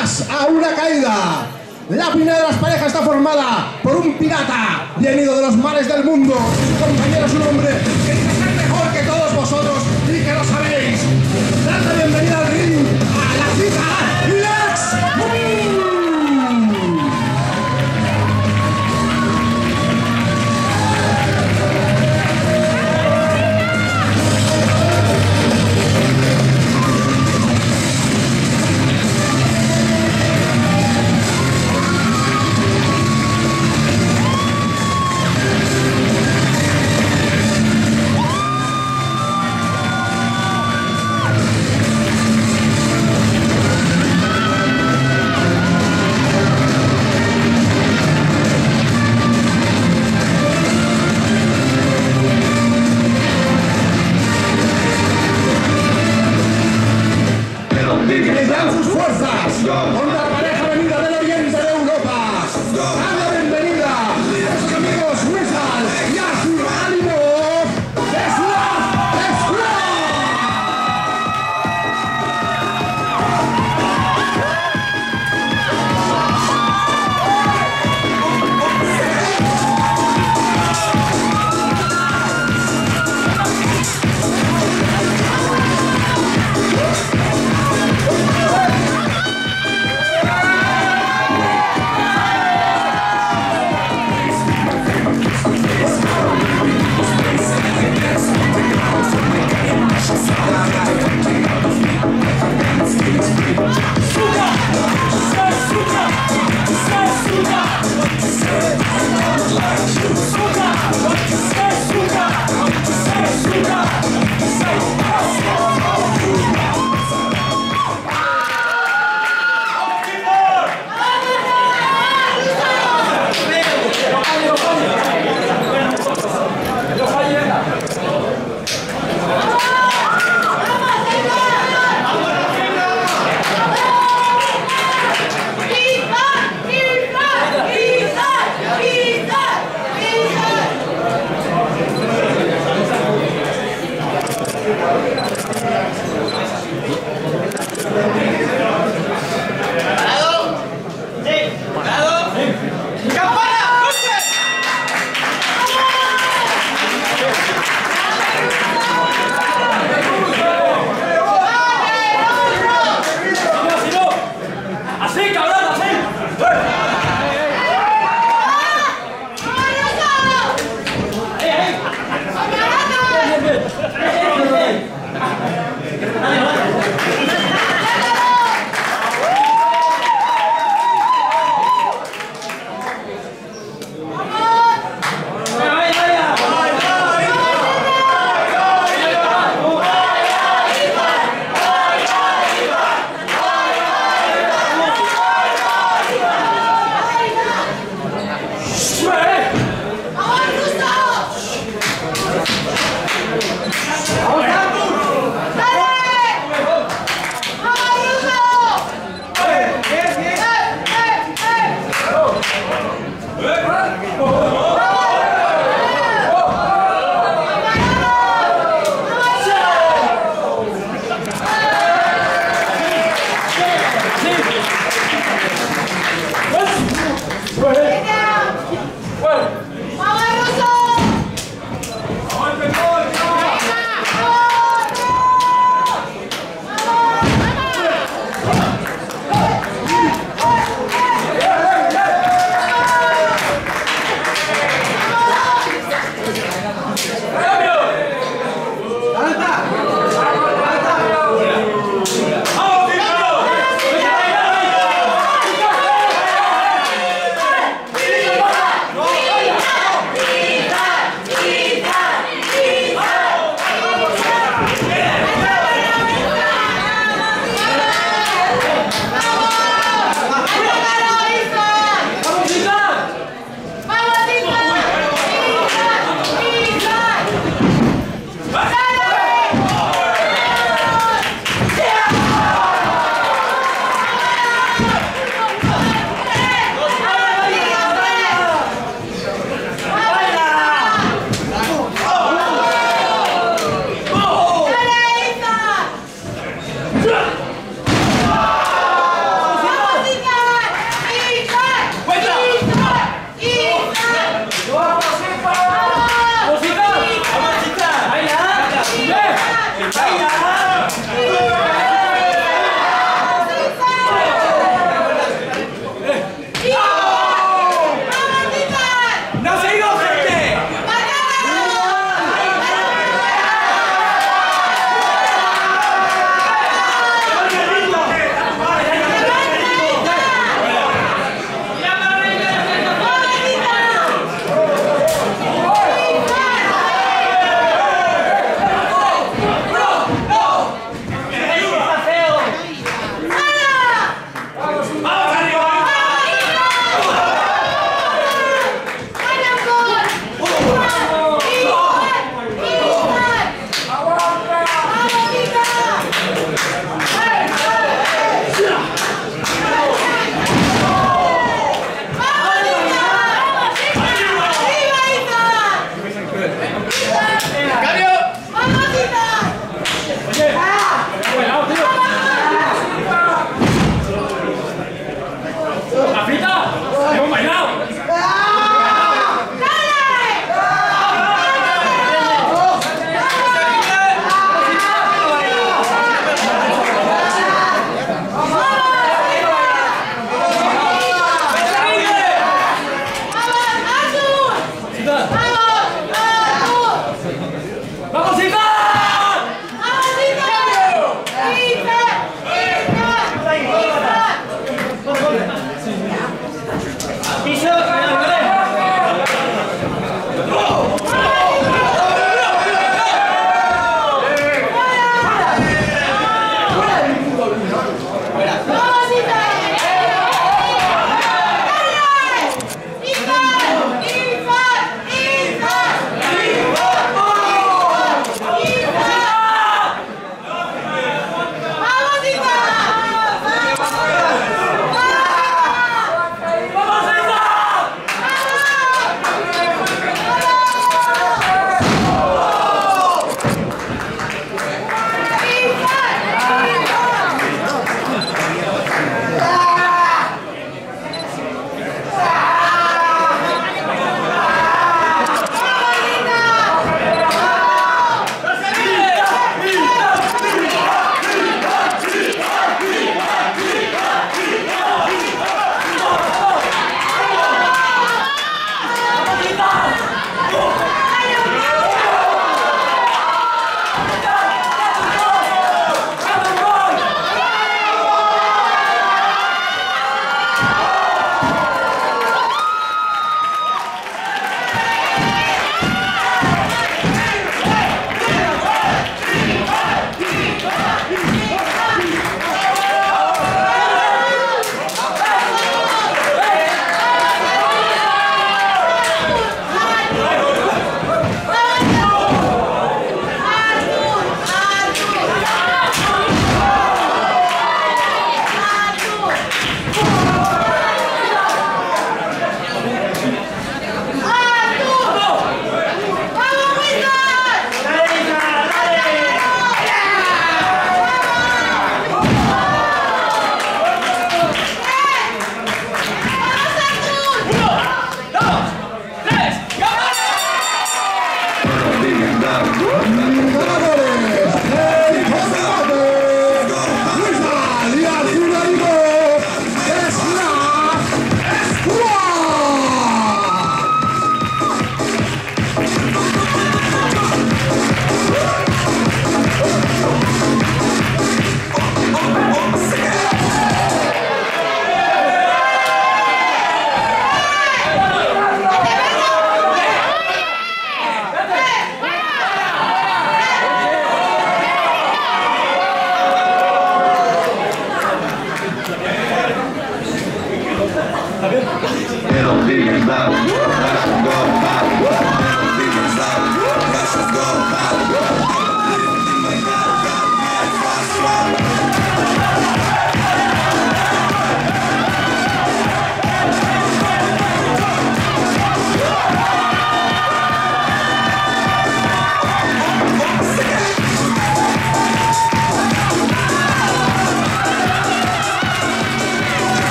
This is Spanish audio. más a una caída. La primera de las parejas está formada por un pirata venido de los mares del mundo. Su compañero es un hombre que dice ser mejor que todos vosotros y que lo sabéis. Dad la bienvenida al ring a la cita Lex. That was